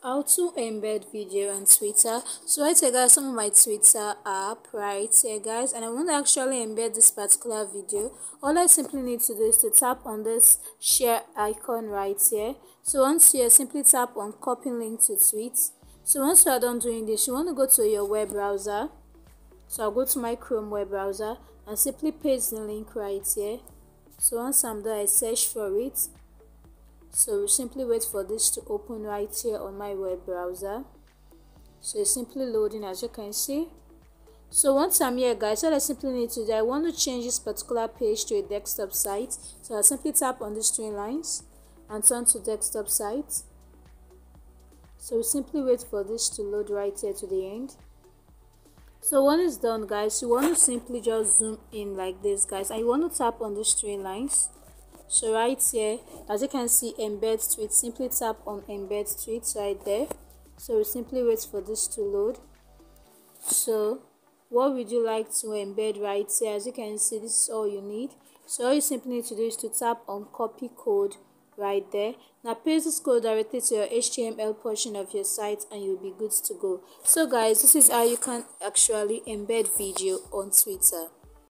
How to embed video on Twitter. So right here guys, some of my Twitter app right here guys, and I want to actually embed this particular video. All I simply need to do is to tap on this share icon right here. So once you simply tap on copy link to tweet. So once you are done doing this, you want to go to your web browser. So I'll go to my Chrome web browser and simply paste the link right here. So once I'm done, I search for it. So we simply wait for this to open right here on my web browser. So it's simply loading, as you can see. So once I'm here guys, all I simply need to do, I want to change this particular page to a desktop site. So I simply tap on these three lines and turn to desktop site. So we simply wait for this to load right here to the end. So when it's done guys, you want to simply just zoom in like this guys, and you want to tap on these three lines. So right here, as you can see, embed tweet, simply tap on embed tweets right there. So we simply wait for this to load. So what would you like to embed right here? As you can see, this is all you need. So all you simply need to do is to tap on copy code right there. Now paste this code directly to your HTML portion of your site and you'll be good to go. So guys, this is how you can actually embed video on Twitter.